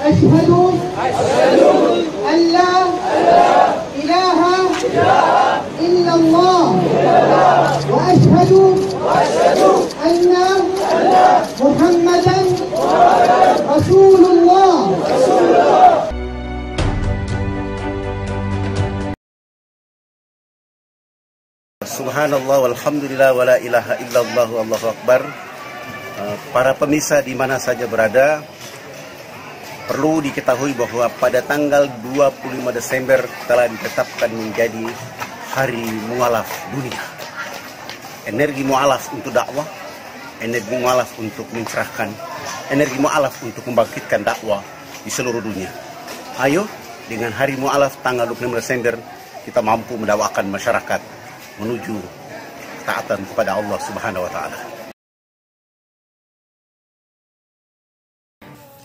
أشهد أن لا إله إلا الله وأشهد أن محمدا رسول الله. Subhanallah walhamdulillah wala ilaha illallah wallahu akbar. Para pemirsa di mana saja berada, perlu diketahui bahwa pada tanggal 25 Desember telah ditetapkan menjadi Hari Mu'alaf Dunia. Energi mu'alaf untuk dakwah, energi mu'alaf untuk mencerahkan, energi mu'alaf untuk membangkitkan dakwah di seluruh dunia. Ayo dengan Hari Mu'alaf tanggal 25 Desember kita mampu mendakwakan masyarakat menuju ketaatan kepada Allah Subhanahu wa taala.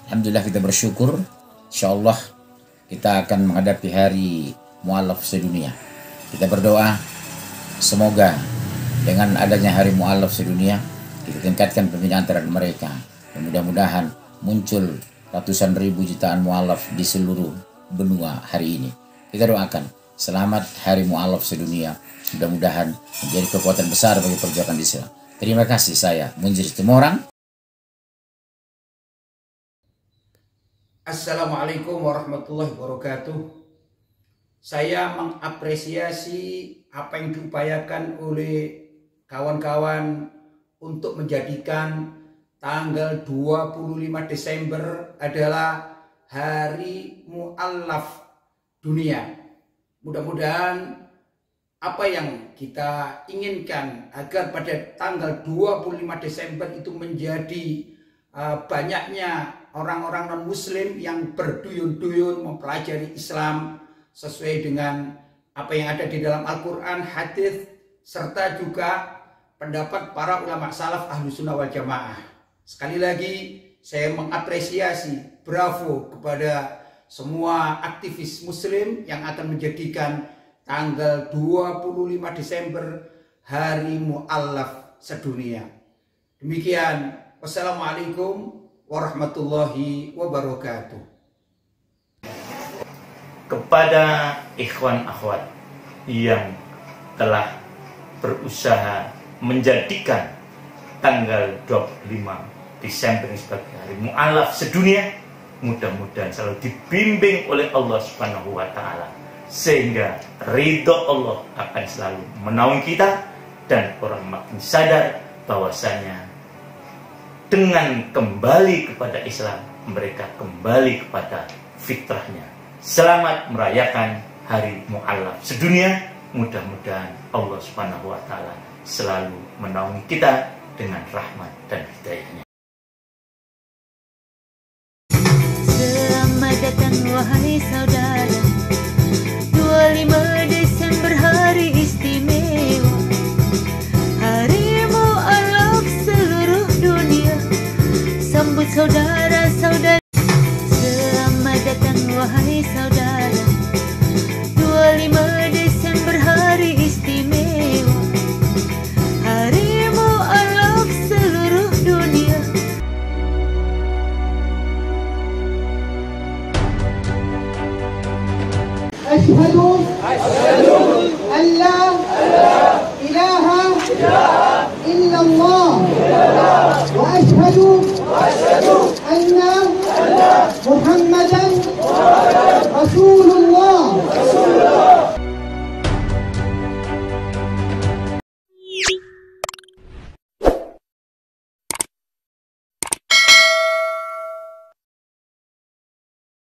Alhamdulillah, kita bersyukur. Insyaallah kita akan menghadapi Hari Mu'alaf sedunia. Kita berdoa semoga dengan adanya Hari Mu'alaf sedunia kita tingkatkan pembinaan terhadap mereka. Mudah-mudahan muncul ratusan ribu jutaan mu'alaf di seluruh benua hari ini. Kita doakan selamat Hari Mu'alaf sedunia. Mudah-mudahan menjadi kekuatan besar bagi perjuangan Islam. Terima kasih, saya Munzir Tumorang. Assalamualaikum warahmatullahi wabarakatuh. Saya mengapresiasi apa yang diupayakan oleh kawan-kawan untuk menjadikan tanggal 25 Desember adalah Hari Mu'alaf Dunia. Mudah-mudahan apa yang kita inginkan agar pada tanggal 25 Desember itu menjadi banyaknya orang-orang non-muslim yang berduyun-duyun mempelajari Islam sesuai dengan apa yang ada di dalam Al-Quran, hadis, serta juga pendapat para ulama salaf ahlu sunnah wal jamaah. Sekali lagi saya mengapresiasi, bravo kepada semua aktivis muslim yang akan menjadikan tanggal 25 Desember Hari Mu'alaf sedunia. Demikian, wassalamualaikum warahmatullahi wabarakatuh. Kepada ikhwan akhwat yang telah berusaha menjadikan tanggal 25 Desember sebagai Hari Mu'alaf sedunia, mudah-mudahan selalu dibimbing oleh Allah Subhanahu wa taala sehingga ridho Allah akan selalu menaungi kita dan orang makin sadar bahwasanya dengan kembali kepada Islam mereka kembali kepada fitrahnya. Selamat merayakan Hari Mu'alaf sedunia. Mudah-mudahan Allah Subhanahu wa taala selalu menaungi kita dengan rahmat dan hidayahnya. Datang wahai saudara, 25 Desember hari istimewa, Hari Mu'alaf seluruh dunia. Sambut saudara-saudara. Selamat datang wahai saudara, 25 Desember hari istimewa, Hari Mu'alaf seluruh dunia. أشهد أن لا إله إلا الله وأشهد أن محمدا